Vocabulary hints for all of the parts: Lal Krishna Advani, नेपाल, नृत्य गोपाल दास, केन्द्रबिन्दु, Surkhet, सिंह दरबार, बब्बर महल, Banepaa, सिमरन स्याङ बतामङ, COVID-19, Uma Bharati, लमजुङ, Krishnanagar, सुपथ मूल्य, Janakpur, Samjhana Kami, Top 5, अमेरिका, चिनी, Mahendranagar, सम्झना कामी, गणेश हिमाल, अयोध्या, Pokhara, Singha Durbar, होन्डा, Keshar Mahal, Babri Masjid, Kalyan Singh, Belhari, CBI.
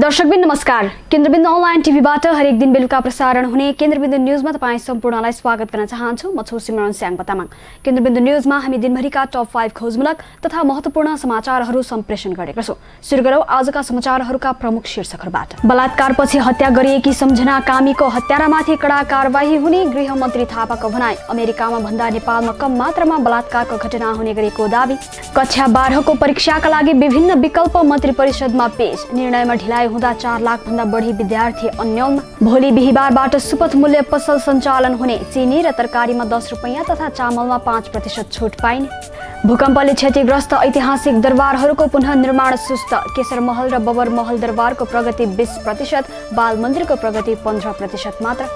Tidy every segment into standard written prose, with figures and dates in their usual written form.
दर्शकबिन नमस्कार, केन्द्रबिन्दु अनलाइन टिभीबाट हरेक दिन बेलुका प्रसारण हुने केन्द्रबिन्दु न्यूजमा तपाई सम्पूर्णलाई स्वागत गर्न चाहन्छु। म छु सिमरन स्याङ बतामङ। केन्द्रबिन्दु न्यूजमा हामी दिनभरिका टप 5 खोजमूलक तथा महत्त्वपूर्ण समाचारहरू सम्प्रेषण गरेका छौं। सुरु गरौं आजका समाचारहरूका प्रमुख शीर्षकहरूबाट। बलात्कारपछि हत्या गरिएकी सम्झना कामीको हत्यारामाथि कडा कारबाही हुने गृहमन्त्री थापाको भनाई। अमेरिकामा भन्दा नेपालमा कम मात्रामा बलात्कारको घटना हुने गरेको दाबी। कक्षा 12 को परीक्षाका लागि विभिन्न विकल्प मन्त्री परिषदमा पेश। निर्णयमा ढिलाइ हुँदा 4 लाख भन्दा बढी विद्यार्थी अन्यलमा। भोलि बिहिबारबाट सुपथ मूल्य पसल सञ्चालन हुने। चिनी र तरकारीमा 10 रुपैयाँ तथा चामलमा 5% छुट पाइने। भूकम्पले क्षतिग्रस्त ऐतिहासिक दरबारहरूको पुनः निर्माण सुस्त। केशर महल र बब्बर महल दरबारको प्रगति 20%, बाल मन्दिरको प्रगति 15% मात्र।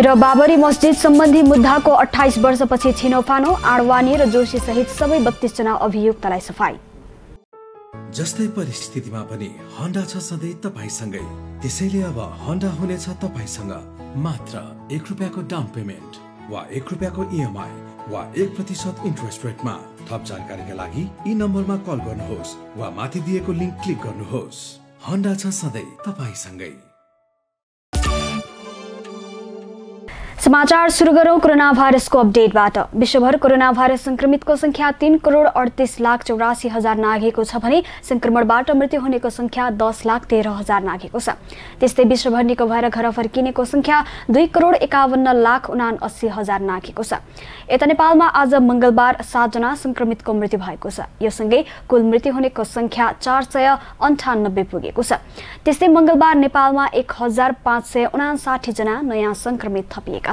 र बाबरी मस्जिद सम्बन्धी मुद्दाको 28 वर्षपछि छिनोफानो। आडवाणी र जोशी सहित सबै 32 जना अभियुक्तलाई सफाई। जस्तै परिस्थितिमा पनि होन्डा छ सधैँ तपाईसँगै, त्यसैले अब होन्डा हुनेछ तपाईसँग। मात्र 1 रुपियाँको डाउन पेमेन्ट वा 1 रुपियाँको इएमआई वा 1% इन्ट्रेस्ट रेटमा। थप जानकारीका लागि यी नम्बरमा कल गर्नुहोस् वा माथि दिएको लिङ्क क्लिक गर्नुहोस्। होन्डा छ सधैँ तपाईसँगै। समाचार सुरु गरौं कोरोना भाइरसको अपडेटबाट। विश्वभर कोरोना भाइरस संक्रमितको संख्या 3,38,84,000 नाघेको छ भने संक्रमणबाट मृत्यु हुनेको संख्या 10,13,000 नाघेको छ। त्यस्तै विश्वभर निको भएर घर फर्किनेको संख्या 2,51,79,000 नाघेको छ। यता नेपालमा आज मंगलबार 7 जना संक्रमितको मृत्यु भएको छ। यो सँगै कुल मृत्यु हुनेको संख्या 498 पुगेको छ। त्यस्तै मंगलबार नेपालमा 1,559 जना नयाँ संक्रमित थपिएका।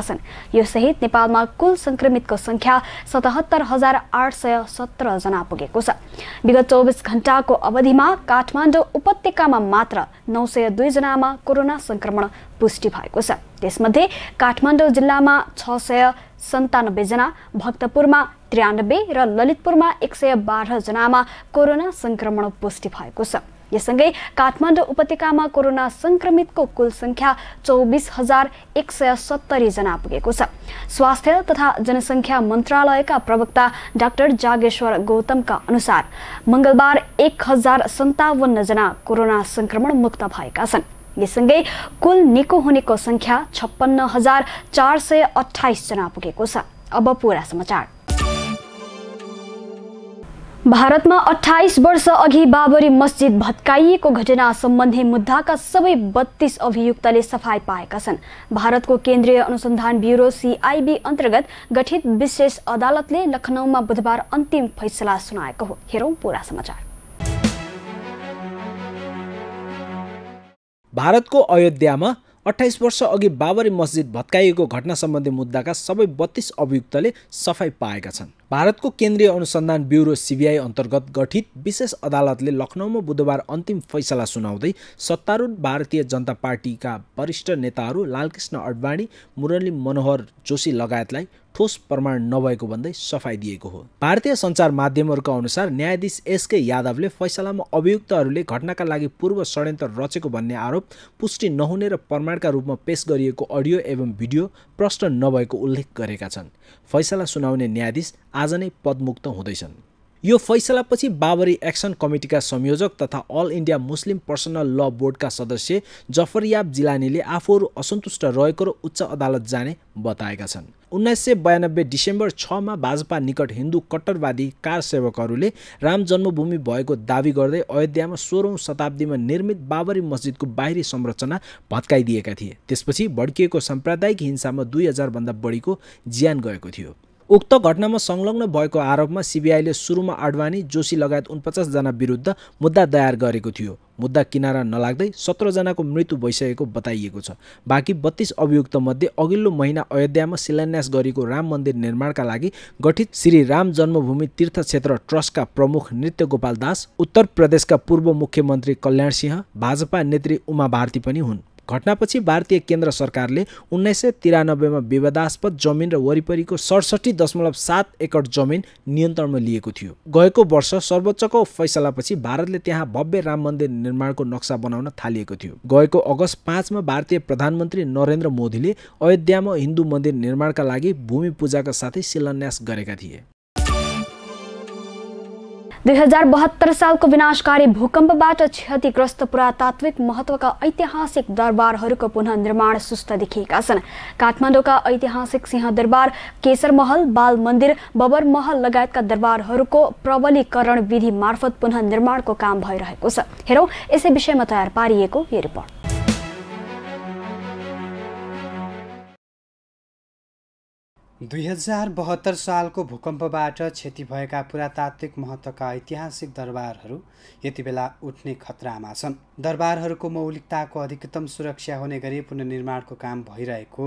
यो सहित नेपालमा कुल संक्रमितको संख्या 77,817 जना पुगेको छ। विगत 24 घण्टाको अवधिमा काठमाडौँ उपत्यकामा मात्र 902 जनामा कोरोना संक्रमण पुष्टि भएको छ। त्यसमध्ये काठमाडौँ जिल्लामा 697 जना, भक्तपुरमा 93 र ललितपुरमा 112 जनामा कोरोना संक्रमण पुष्टि भएको छ। यससँगै काठमाडौँ उपत्यकामा कोरोना संक्रमितको कुल संख्या 24,170 जना पुगेको छ। स्वास्थ्य तथा जनसङ्ख्या मन्त्रालयका प्रवक्ता डाक्टर जागेश्वर गौतमका अनुसार मंगलबार 1,057 जना कोरोना संक्रमण मुक्त भएका छन्। यससँगै कुल निको हुनेको संख्या 56,428 जना पुगेको छ। अब पूरा समाचार। भारतमा 28 वर्ष अघि बाबरी मस्जिद भत्काइएको घटना सम्बन्धी मुद्दाका सबै 32 अभियुक्तले सफाई पाएका छन्। भारतको केन्द्रीय अनुसन्धान ब्युरो (CIB) अन्तर्गत गठित विशेष अदालतले लखनऊमा बुधबार अन्तिम फैसला सुनाएको हो। हेरौं पूरा समाचार। भारतको अयोध्यामा 28 वर्ष अघि बाबरी मस्जिद भत्काइएको घटना सम्बन्धी मुद्दाका सबै 32 अभियुक्तले सफाई पाएका छन्। भारतको केन्द्रीय अनुसन्धान ब्युरो (CBI) अन्तर्गत गठित विशेष अदालतले लखनऊमा बुधबार अन्तिम फैसला सुनाउँदै सत्तारूढ भारतीय जनता पार्टीका वरिष्ठ नेताहरू लालकृष्ण अडवाणी, मुरली मनोहर जोशी लगायतलाई ठोस प्रमाण नभएको भन्दै सफाई दिएको हो। भारतीय सञ्चार माध्यमहरूका अनुसार न्यायाधीश एसके यादवले फैसलामा अभियुक्तहरूले घटनाका लागि पूर्व षड्यन्त्र रचेको भन्ने आरोप, पुष्टि नहुने र प्रमाणका रूपमा पेश गरिएको अडियो एवं भिडियो प्रष्ट नभएको उल्लेख गरेका छन्। फैसला सुनाउने न्यायाधीश आज नै पदमुक्त हुँदैछन्। यो फैसलापछि बाबरी एक्सन कमिटीका संयोजक तथा अल इन्डिया मुस्लिम पर्सनल ल बोर्डका सदस्य जफरयाब जिलानीले आफूहरू असन्तुष्ट रहेको र उच्च अदालत जाने बताएका छन्। 1992 डिसेम्बर 6मा भाजपा निकट हिन्दू कट्टरवादी कार सेवकहरूले राम जन्मभूमि भएको दावी गर्दै अयोध्यामा 16औं शताब्दीमा निर्मित बाबरी मस्जिदको बाहिरी संरचना भत्काइदिएका थिए। त्यसपछि भड्किएको साम्प्रदायिक हिंसामा 2000 भन्दा बढीको ज्यान गएको थियो। उक्त घटनामा संलग्न भएको आरोपमा CBIले सुरुमा आडवाणी, जोशी लगायत 49 जना विरुद्ध मुद्दा दायर गरेको थियो। मुद्दा किनारा नलाग्दै 17 जनाको मृत्यु भइसकेको बताइएको छ। बाँकी 32 अभियुक्तमध्ये अघिल्लो महिना अयोध्यामा शिलान्यास गरिएको राम मन्दिर निर्माणका लागि गठित श्री राम जन्मभूमि तीर्थ क्षेत्र ट्रस्टका प्रमुख नृत्य गोपाल दास, उत्तर प्रदेशका पूर्व मुख्यमन्त्री कल्याण सिंह, भाजपा नेत्री उमा भारती पनि हुन्। घटनापछि भारतीय केन्द्र सरकारले 1993मा विवादास्पद जमिन र वरिपरिको 67.7 एकड़ जमिन नियन्त्रणमा लिएको थियो। गएको वर्ष सर्वोच्चको फैसलापछि भारतले त्यहाँ भव्य राम मन्दिर निर्माणको नक्सा बनाउन थालिएको थियो। गएको अगस्त 5मा भारतीय प्रधानमन्त्री नरेन्द्र मोदीले अयोध्यामा हिन्दू मन्दिर निर्माणका लागि भूमि पूजाका साथै शिलान्यास गरेका थिए। 2072 सालको विनाशकारी भूकम्पबाट क्षतिग्रस्त पुरातात्विक महत्वका ऐतिहासिक दरबारहरूको पुनः निर्माण सुस्त देखिएका छन्। काठमाडौँका ऐतिहासिक सिंह दरबार, केशर महल, बाल मन्दिर, बब्बर महल लगायतका दरबारहरूको प्रबलीकरण विधि मार्फत पुनः निर्माणको काम भइरहेको छ। हेरौं यसै विषयमा तयार पारिएको यो रिपोर्ट। दुई हजार 72 साल को भूकंपबाट क्षति भएका पुरातात्विक महत्वका ऐतिहासिक दरबारहरू यति बेला उठ्ने खतरामा छन्। दरबारहरूको मौलिकताको अधिकतम सुरक्षा हुने गरी पुनर्निर्माणको काम भइरहेको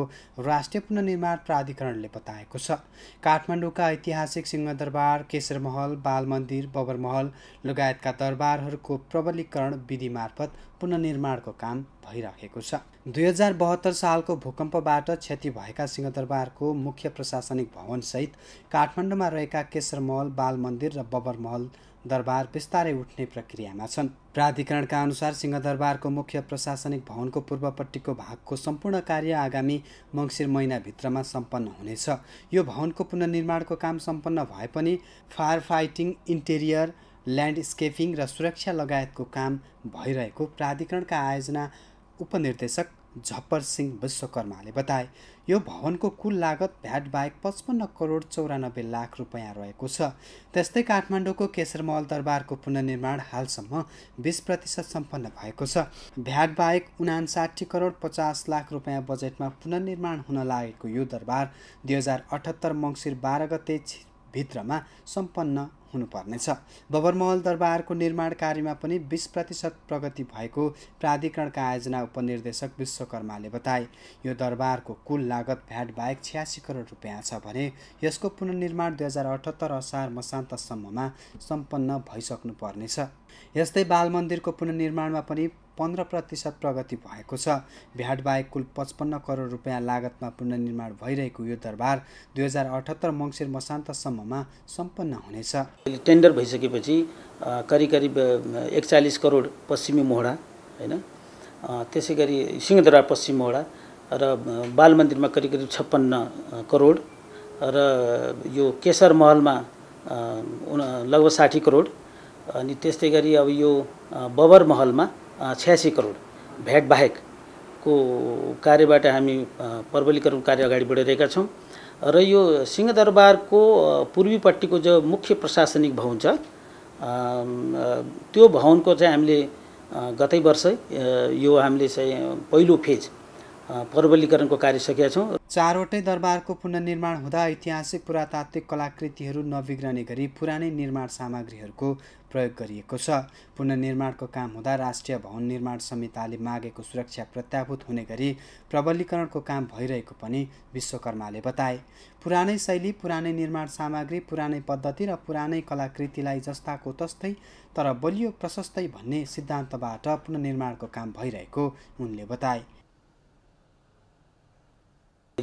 राष्ट्रिय पुनर्निर्माण प्राधिकरणले बताएको छ। काठमाडौँका ऐतिहासिक सिंह दरबार, केशर महल, बाल मन्दिर, बब्बर महल लगायतका दरबारहरूको प्रबलीकरण विधि मार्फत पुनर्निर्माणको काम भइरहेको छ। 2072 सालको भूकम्पबाट क्षति भएका सिंहदरबारको मुख्य प्रशासनिक भवन सहित काठमाडौँमा रहेका केशर महल, बाल मन्दिर र बब्बर महल दरबार बिस्तारै उठ्ने प्रक्रियामा छन्। प्राधिकरणका अनुसार सिंहदरबारको मुख्य प्रशासनिक भवनको पूर्वपट्टिको भागको सम्पूर्ण कार्य आगामी मङ्सिर महिनाभित्रमा सम्पन्न हुनेछ। यो भवनको पुनर्निर्माणको काम सम्पन्न भए पनि फायर फाइटिङ, इन्टेरियर, ल्यान्डस्केपिङ र सुरक्षा लगायतको काम भइरहेको प्राधिकरणका आयोजना उपनिर्देशक झप्पर सिंह विश्वकर्माले बताए। यो भवनको कुल लागत भ्याट बाहेक 55,94,00,000 रुपैयाँ रहेको छ। त्यस्तै काठमाडौँको केशर महल दरबारको पुनर्निर्माण हालसम्म 20% सम्पन्न भएको छ। भ्याट बाहेक 59,50,00,000 रुपैयाँ बजेटमा पुनर्निर्माण हुन लागेको यो दरबार 2078 मङ्सिर 12 गते भित्रमा सम्पन्न हुनुपर्नेछ। बब्बर महल दरबारको निर्माण कार्यमा पनि 20% प्रगति भएको प्राधिकरणका आयोजना उपनिर्देशक विश्वकर्माले बताए। यो दरबारको कुल लागत भ्याट बाहेक 86,00,00,000 रुपैयाँ छ भने यसको पुनर्निर्माण 2078 असार मसान्तसम्ममा सम्पन्न भइसक्नुपर्नेछ। यस्तै बाल मन्दिरको पुनर्निर्माणमा पनि 15% प्रगति भएको छ। भ्याट बाहेक कुल 55,00,00,000 रुपैयाँ लागतमा पुनर्निर्माण भइरहेको यो दरबार 2078 मङ्सिर मसान्तसम्ममा सम्पन्न हुनेछ। टेन्डर भइसकेपछि करिब 41,00,00,000 पश्चिमी मोहडा, हैन, त्यसैगरी सिंहदरबार पश्चिम मोहडा र बाल मन्दिरमा करिब 56,00,00,000 र यो केशर महलमा लगभग 60,00,00,000 अनि त्यसैगरी अब यो बब्बर महलमा 86,00,00,000 भ्याट बाहेकको कार्यबाट हामी प्रबलीकरण कार्य अगाडि बढाइरहेका छौँ। र यो सिंहदरबारको पूर्वीपट्टिको जो मुख्य प्रशासनिक भवन छ त्यो भवनको चाहिँ हामीले गतै वर्ष यो हामीले चाहिँ पहिलो फेज प्रबलीकरणको कार्य सकेका छौँ। चारवटै दरबारको पुनर्निर्माण हुँदा ऐतिहासिक पुरातात्विक कलाकृतिहरू नबिग्रने गरी पुरानै निर्माण सामग्रीहरूको प्रयोग गरिएको छ। पुनर्निर्माणको काम हुँदा राष्ट्रिय भवन निर्माण संहिताले मागेको सुरक्षा प्रत्याभूत हुने गरी प्रबलीकरणको काम भइरहेको पनि विश्वकर्माले बताए। पुरानै शैली, पुरानै निर्माण सामग्री, पुरानै पद्धति र पुरानै कलाकृतिलाई जस्ताको तस्तै तर बलियो प्रशस्तै भन्ने सिद्धान्तबाट पुनर्निर्माणको काम भइरहेको उनले बताए।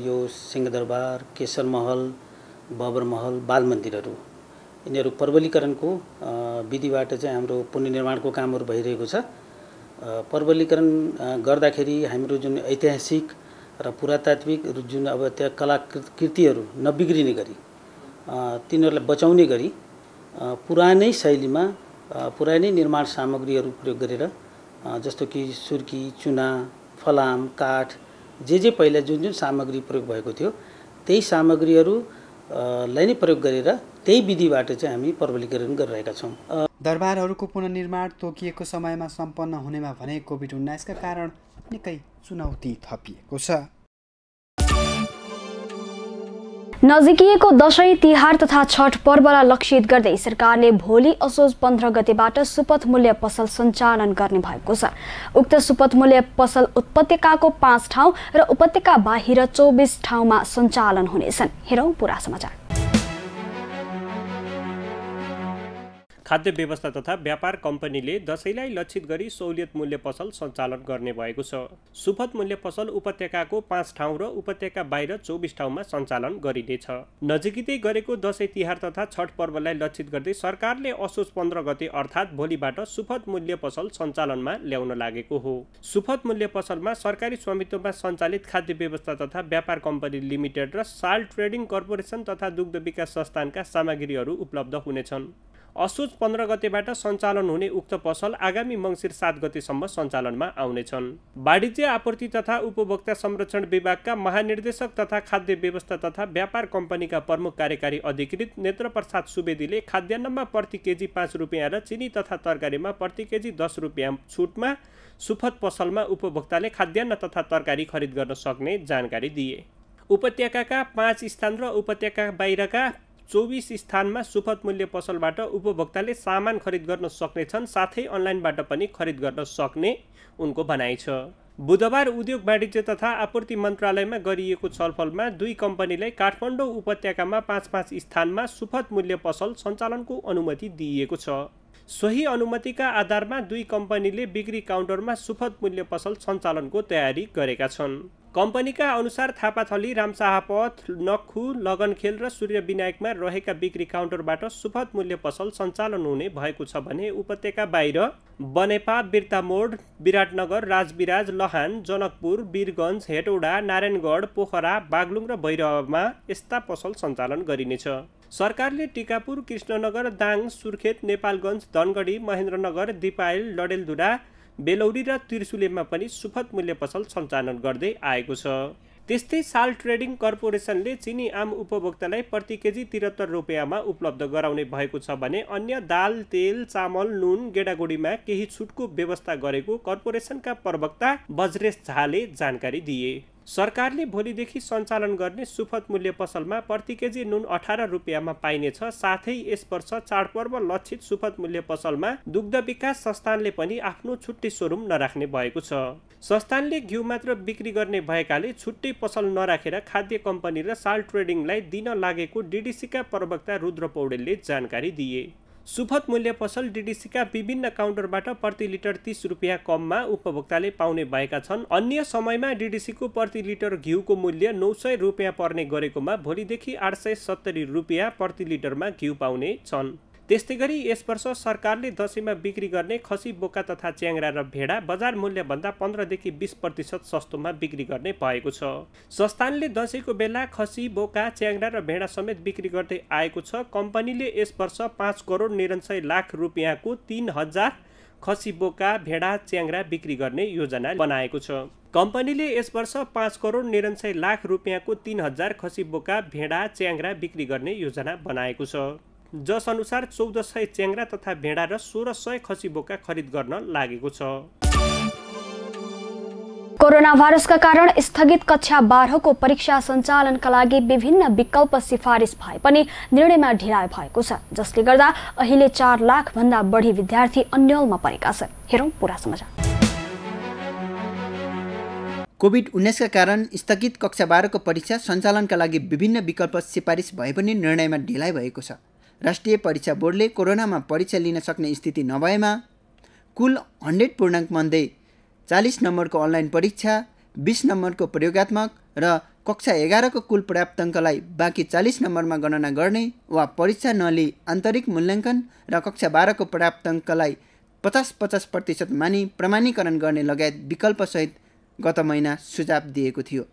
यो सिंहदरबार, केशर महल, बब्बर महल, बाल मन्दिरहरू यिनीहरू प्रबलीकरणको विधिबाट चाहिँ हाम्रो पुनर्निर्माणको कामहरू भइरहेको छ। प्रबलीकरण गर्दाखेरि हाम्रो जुन ऐतिहासिक र पुरातात्विक जुन अब त्यहाँ कलाकृतिहरू नबिग्रिने गरी तिनीहरूलाई बचाउने गरी पुरानै शैलीमा पुरानै निर्माण सामग्रीहरू प्रयोग गरेर जस्तो कि सुर्की, चुना, फलाम, काठ, जे जे पहिला जुन सामग्री प्रयोग भएको थियो त्यही सामग्रीहरू लाई नै प्रयोग गरेर त्यही विधिबाट चाहिँ हामी प्रबलीकरण गरिरहेका छौँ। दरबारहरूको पुनर्निर्माण तोकिएको समयमा सम्पन्न हुनेमा भने कोभिड-19 का कारण निकै चुनौती थपिएको छ। नजिकिएको दशैं, तिहार तथा छठ पर्वलाई लक्षित गर्दै सरकारले भोलि असोज 15 गतेबाट सुपथ मूल्य पसल सञ्चालन गर्ने भएको छ। उक्त सुपथ मूल्य पसल उपत्यकाको 5 ठाउँ र उपत्यका बाहिर 24 ठाउँमा सञ्चालन हुनेछन्। हेरौं पूरा समाचार। खाद्य व्यवस्था तथा व्यापार कम्पनीले दशैंलाई लक्षित गरी सहुलियत मूल्य पसल सञ्चालन गर्ने भएको छ। सुपथ मूल्य पसल उपत्यकाको 5 ठाउँ र उपत्यका बाहिर 24 ठाउँमा सञ्चालन गरिनेछ। नजिकै गरेको दशैं, तिहार तथा छठ पर्वलाई लक्षित गर्दै सरकारले असोज 15 गते अर्थात् भोलिबाट सुपथ मूल्य पसल सञ्चालनमा ल्याउन लागेको हो। सुपथ मूल्य पसलमा सरकारी स्वामित्वमा सञ्चालित खाद्य व्यवस्था तथा व्यापार कम्पनी लिमिटेड र साल्ट ट्रेडिङ कर्पोरेसन तथा दुग्ध विकास संस्थानका सामग्रीहरू उपलब्ध हुनेछन्। असोज 15 गतेबाट सञ्चालन हुने उक्त पसल आगामी मंसिर 7 गतेसम्म सञ्चालनमा आउनेछन्। वाणिज्य आपूर्ति तथा उपभोक्ता संरक्षण विभागका महानिर्देशक तथा खाद्य व्यवस्था तथा व्यापार कम्पनीका प्रमुख कार्यकारी अधिकृत नेत्रप्रसाद सुवेदीले खाद्यान्नमा प्रति केजी 5 रुपैयाँ र चिनी तथा तरकारीमा प्रति केजी 10 रुपैयाँ छुटमा सुपथ पसलमा उपभोक्ताले खाद्यान्न तथा तरकारी खरिद गर्न सक्ने जानकारी दिए। उपत्यकाका 5 स्थान र उपत्यका बाहिरका 24 स्थानमा सुपथ मूल्य पसलबाट उपभोक्ताले सामान खरिद गर्न सक्नेछन्, साथै अनलाइनबाट पनि खरिद गर्न सक्ने उनको भनाइ छ। बुधबार उद्योग वाणिज्य तथा आपूर्ति मन्त्रालयमा गरिएको छलफलमा दुई कम्पनीलाई काठमाडौँ उपत्यकामा 5-5 स्थानमा सुपथ मूल्य पसल सञ्चालनको अनुमति दिएको छ। सोही अनुमतिका आधारमा दुई कम्पनीले बिक्री काउन्टरमा सुपथ मूल्य पसल सञ्चालनको तयारी गरेका छन्। कम्पनीका अनुसार थापाथली, रामशाहपथ, नखु, लगनखेल र सूर्यविनायकमा रहेका बिक्री काउन्टरबाट सुपथ मूल्य पसल सञ्चालन हुने भएको छ भने उपत्यका बाहिर बनेपा, बिर्तामोड, विराटनगर, राजविराज, लहान, जनकपुर, वीरगञ्ज, हेटौडा, नारायणगढ, पोखरा, बागलुङ र भैरवमा यस्ता पसल सञ्चालन गरिनेछ। सरकारले टिकापुर, कृष्णनगर, दाङ, सुर्खेत, नेपालगञ्ज, धनगढी, महेन्द्रनगर, दिपायल, डडेलधुरा, बेलौरी र त्रिशुलेमा पनि सुपथ मूल्य पसल सञ्चालन गर्दै आएको छ। त्यस्तै साल्ट ट्रेडिङ कर्पोरेसनले चिनी आम उपभोक्तालाई प्रति केजी 73 रुपैयाँमा उपलब्ध गराउने भएको छ भने अन्य दाल, तेल, चामल, नुन, गेडागुडीमा केही छुटको व्यवस्था गरेको कर्पोरेसनका प्रवक्ता बज्रेश झाले जानकारी दिए। सरकारले भोलिदेखि सञ्चालन गर्ने सुपथ मूल्य पसलमा प्रति केजी नुन 18 रुपैयाँमा पाइनेछ। साथै यस वर्ष चाडपर्व लक्षित सुपथ मूल्य पसलमा दुग्ध विकास संस्थानले पनि आफ्नो छुट्टै सोरुम नराख्ने भएको छ। संस्थानले घिउ मात्र बिक्री गर्ने भएकाले छुट्टै पसल नराखेर खाद्य कम्पनी र साल्ट ट्रेडिङलाई दिन लागेको डिडिसीका प्रवक्ता रुद्र पौडेलले जानकारी दिए। सुपथ मूल्य पसल डिडिसीका विभिन्न काउन्टरबाट प्रति लिटर 30 रुपैयाँ कममा उपभोक्ताले पाउने भएका छन्। अन्य समयमा डिडिसीको प्रति लिटर घिउको मूल्य 900 रुपैयाँ पर्ने गरेकोमा भोलिदेखि 870 रुपैयाँ प्रति लिटरमा घिउ पाउने छन्। त्यस्तै गरी यस वर्ष सरकारले दशैँमा बिक्री गर्ने खसी, बोका तथा च्याङ्रा र भेडा बजार मूल्यभन्दा 15-20% सस्तोमा बिक्री गर्ने भएको छ। संस्थानले दशैँको बेला खसी, बोका, च्याङ्रा र भेडा समेत बिक्री गर्दै आएको छ। कम्पनीले यस वर्ष 5,99 लाख रुपियाँको 3,000 खसी, बोका, भेडा, च्याङ्रा बिक्री गर्ने योजना बनाएको छ। कम्पनीले यस वर्ष 5,99 लाख रुपियाँको 3,000 खसी, बोका, भेडा, च्याङ्रा बिक्री गर्ने योजना बनाएको छ, जस अनुसार 1400 च्याङ्रा तथा भेडा र 1600 खसी, बोका खरिद गर्न लागेको छ। कोरोना भाइरसका कारण स्थगित कक्षा 12को परीक्षा सञ्चालनका लागि विभिन्न विकल्प सिफारिस भए पनि निर्णयमा ढिलाइ भएको छ, जसले गर्दा अहिले 4 लाख भन्दा बढी विद्यार्थी अन्यलमा परेका छन्। हेरौं पूरा समाचार। कोभिड-19 का कारण स्थगित कक्षा 12को परीक्षा सञ्चालनका लागि विभिन्न विकल्प सिफारिस भए पनि निर्णयमा ढिलाइ भएको छ। राष्ट्रिय परीक्षा बोर्डले कोरोनामा परीक्षा लिन सक्ने स्थिति नभएमा कुल 100 पूर्णाङ्कमध्ये 40 नम्बरको अनलाइन परीक्षा, 20 नम्बरको प्रयोगात्मक र कक्षा 11को कुल प्राप्ताङ्कलाई बाँकी 40 नम्बरमा गणना गर्ने वा परीक्षा नलिई आन्तरिक मूल्याङ्कन र कक्षा 12को प्राप्ताङ्कलाई 50-50% मानि प्रमाणीकरण गर्ने लगायत विकल्पसहित गत महिना सुझाव दिएको थियो।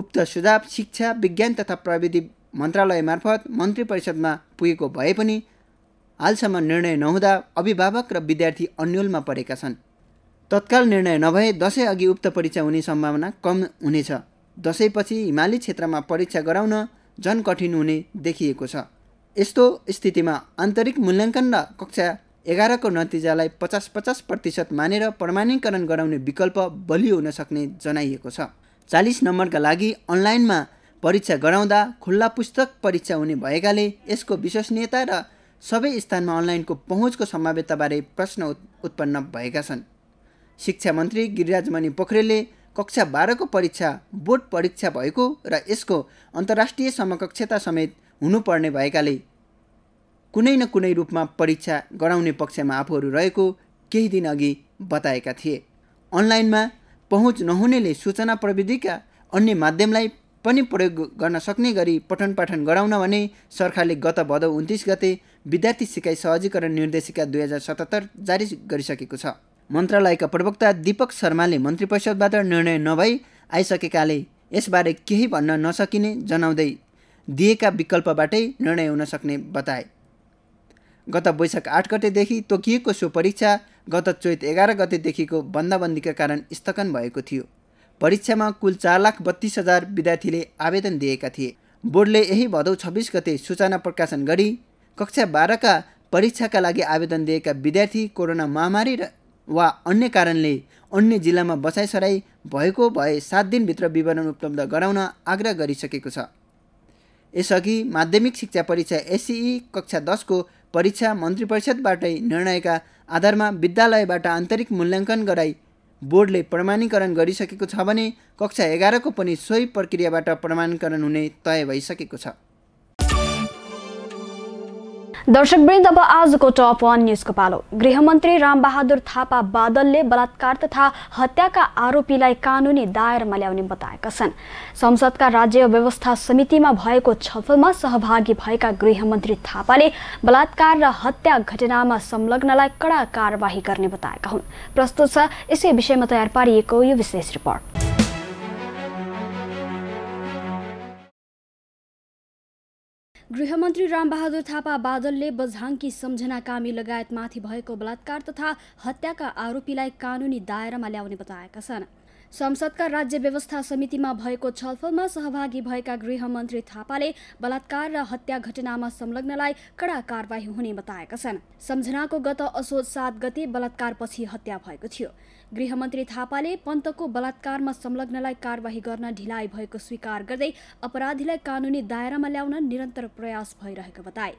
उक्त सुझाव शिक्षा, विज्ञान तथा प्रविधि मन्त्रालय मार्फत मन्त्री परिषदमा पुगेको भए पनि हालसम्म निर्णय नहुँदा अभिभावक र विद्यार्थी अन्योलमा परेका छन्। तत्काल निर्णय नभए दशैं अघि उक्त परीक्षा हुने सम्भावना कम हुनेछ। दशैंपछि हिमाली क्षेत्रमा परीक्षा गराउन झन कठिन हुने देखिएको छ। यस्तो स्थितिमा आन्तरिक मूल्याङ्कन र कक्षा 11को नतिजालाई 50-50% मानेर प्रमाणीकरण गराउने विकल्प बलियो हुन सक्ने जनाइएको छ। 40 नम्बरका लागि अनलाइनमा परीक्षा गराउँदा खुल्ला पुस्तक परीक्षा हुने भएकाले यसको विश्वसनीयता र सबै स्थानमा अनलाइनको पहुँचको सम्भाव्यताबारे प्रश्न उत्पन्न भएका छन्। शिक्षा मन्त्री गिरिराजमणि पोखरेलले कक्षा 12को परीक्षा बोर्ड परीक्षा भएको र यसको अन्तर्राष्ट्रिय समकक्षता समेत हुनुपर्ने भएकाले कुनै न कुनै रूपमा परीक्षा गराउने पक्षमा आफूहरू रहेको केही दिन अघि बताएका थिए। अनलाइनमा पहुँच नहुनेले सूचना प्रविधिका अन्य माध्यमलाई पनि प्रयोग गर्न सक्ने गरी पठन पाठन गराउन भने सरकारले गत भदौ 29 गते विद्यार्थी सिकाइ सहजीकरण निर्देशिका 2077 जारी गरिसकेको छ। मन्त्रालयका प्रवक्ता दीपक शर्माले मन्त्री परिषदबाट निर्णय नभई आइसकेकाले यसबारे केही भन्न नसकिने जनाउँदै दिएका विकल्पबाटै निर्णय हुन सक्ने बताए। गत बैशाख 8 गतेदेखि तोकिएको सो परीक्षा गत चैत 11 गतेदेखिको बन्दाबन्दीका कारण स्थगन भएको थियो। परीक्षामा कुल 4,32,000 विद्यार्थीले आवेदन दिएका थिए। बोर्डले यही भदौ 26 गते सूचना प्रकाशन गरी कक्षा 12 का परीक्षाका लागि आवेदन दिएका विद्यार्थी कोरोना महामारी वा अन्य कारणले अन्य जिल्लामा बसाइसराई भएको भए 7 दिनभित्र विवरण उपलब्ध गराउन आग्रह गरिसकेको छ। यसअघि माध्यमिक शिक्षा परीक्षा एससीई कक्षा 10 को परीक्षा मन्त्री परिषदबाटै निर्णयका आधारमा विद्यालयबाट आन्तरिक मूल्याङ्कन गराई बोर्डले प्रमाणीकरण गरिसकेको छ भने कक्षा 11 को पनि सोही प्रक्रियाबाट प्रमाणीकरण हुने तय भइसकेको छ। दर्शकवृन्द, अब आजको टप 1 न्यूजको पालो। गृहमन्त्री रामबहादुर थापा बादलले बलात्कार तथा हत्याका आरोपीलाई कानुनी दायरामा ल्याउने बताएका छन्। संसदका राज्य व्यवस्था समितिमा भएको छलफलमा सहभागी भएका गृहमन्त्री थापाले बलात्कार र हत्या घटनामा संलग्नलाई कडा कारबाही गर्ने बताएका हुन्। प्रस्तुत छ यसै विषयमा तयार पारिएको यो विशेष रिपोर्ट। गृहमन्त्री रामबहादुर थापा बादलले बझाङकी सम्झना कामी लगायतमाथि भएको बलात्कार तथा हत्याका आरोपीलाई कानुनी दायरामा ल्याउने बताएका छन्। संसदका राज्य व्यवस्था समितिमा भएको छलफलमा सहभागी भएका गृहमन्त्री थापाले बलात्कार र हत्या घटनामा संलग्नलाई कडा कारबाही हुने बताएका छन्। सम्झनाको गत असोज 7 गते बलात्कारपछि हत्या भएको थियो। गृहमन्त्री थापाले पन्तको बलात्कारमा संलग्नलाई कारबाही गर्न ढिलाइ भएको स्वीकार गर्दै अपराधीलाई कानुनी दायरामा ल्याउन निरन्तर प्रयास भइरहेको बताए।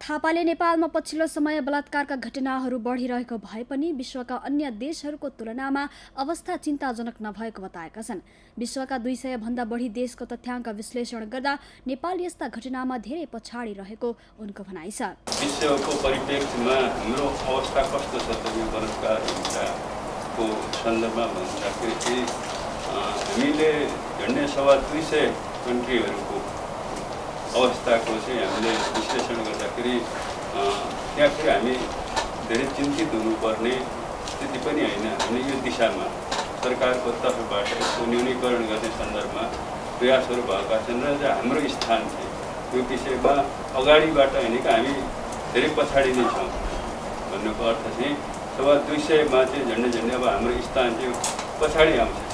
थापाले नेपालमा पछिल्लो समय बलात्कारका घटनाहरू बढिरहेको भए पनि विश्वका अन्य देशहरूको तुलनामा अवस्था चिन्ताजनक नभएको बताएका छन्। विश्वका 200 भन्दा बढी देशको तथ्याङ्क विश्लेषण गर्दा नेपाल यस्ता घटनामा धेरै पछाडि रहेको उनको भनाइ छ। विश्वको परिप्रेक्ष्यमा हाम्रो अवस्था कस्तो छ भने बलात्कार को सन्दर्भमा भन्दाखेरि हामीले झन्डै 225 कन्ट्रीहरूको अवस्थाको चाहिँ हामीले विश्लेषण गर्दाखेरि त्यहाँ फेरि हामी धेरै चिन्तित हुनुपर्ने त्यति पनि होइन। हामीले यो दिशामा सरकारको तर्फबाट यसको न्यूनीकरण गर्ने सन्दर्भमा प्रयासहरू भएका छन् र हाम्रो स्थान चाहिँ यो विषयमा अगाडिबाट होइन कि हामी धेरै पछाडि नै छौँ भन्नुको अर्थ चाहिँ 200 झन्डै अब हाम्रो स्थान पछाडि आउँछ।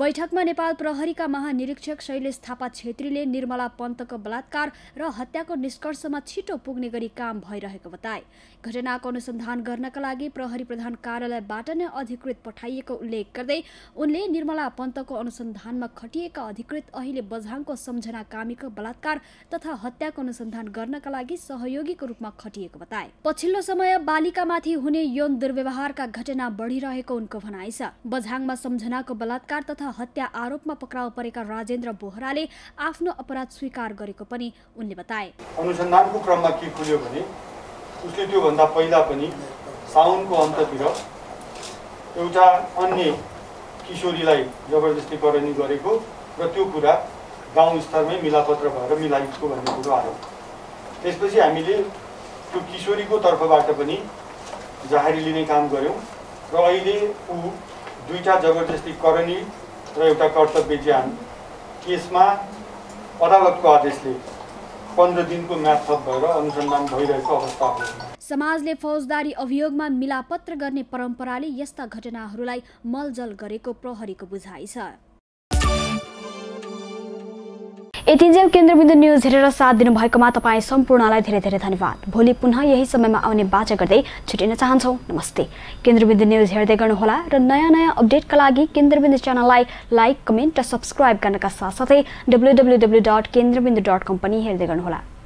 बैठकमा नेपाल प्रहरीका महानिरीक्षक शैलेश थापा छेत्रीले निर्मला पन्तको बलात्कार र हत्याको निष्कर्षमा छिटो पुग्ने गरी काम भइरहेको बताए। घटनाको अनुसन्धान गर्नका लागि प्रहरी प्रधान कार्यालयबाट नै अधिकृत पठाइएको उल्लेख गर्दै उनले निर्मला पन्तको अनुसन्धानमा खटिएका अधिकृत अहिले बझाङको सम्झना कामीको बलात्कार तथा हत्याको अनुसन्धान गर्नका लागि सहयोगीको रूपमा खटिएको बताए। पछिल्लो समय बालिकामाथि हुने यौन दुर्व्यवहारका घटना बढिरहेको उनको भनाइ छ। बझाङमा सम्झनाको बलात्कार तथा हत्या आरोपमा पक्राउ परेका राजेन्द्र बोहराले आफ्नो अपराध स्वीकार गरेको पनि उनले बताए। अनुसन्धानको क्रममा के खुल्यो भने उसले त्यो भन्दा पहिला पनि साउनको अन्ततिर एउटा अन्य किशोरीलाई जबरजस्ती करणी गरेको र त्यो कुरा गाउँ स्तरमै मिलापत्र भएर मिलाइएको भन्ने कुरो आयो। त्यसपछि हामीले त्यो किशोरीको तर्फबाट पनि जाहेरी लिने काम गर्यौँ र अहिले ऊ दुईटा जबरजस्ती करणी र एउटा कर्तव्य ज्ञान केसमा अदालतको आदेशले 15 दिनको म्याथप भएर अनुसन्धान भइरहेको अवस्था हो। समाजले फौजदारी अभियोगमा मिलापत्र गर्ने परम्पराले यस्ता घटनाहरूलाई मलजल गरेको प्रहरीको बुझाइ छ। यतिन्जेल केन्द्रबिन्दु न्यूज हेरेर साथ दिनुभएकोमा तपाईँ सम्पूर्णलाई धेरै धेरै धन्यवाद। भोलि पुनः यही समयमा आउने बाचा गर्दै छुटिन चाहन्छौँ। नमस्ते। केन्द्रबिन्दु न्यूज हेर्दै गर्नुहोला र नयाँ नयाँ अपडेटका लागि केन्द्रबिन्दु च्यानललाई लाइक, कमेन्ट र सब्सक्राइब गर्नका साथसाथै www.kendrabindu.com पनि हेर्दै गर्नुहोला।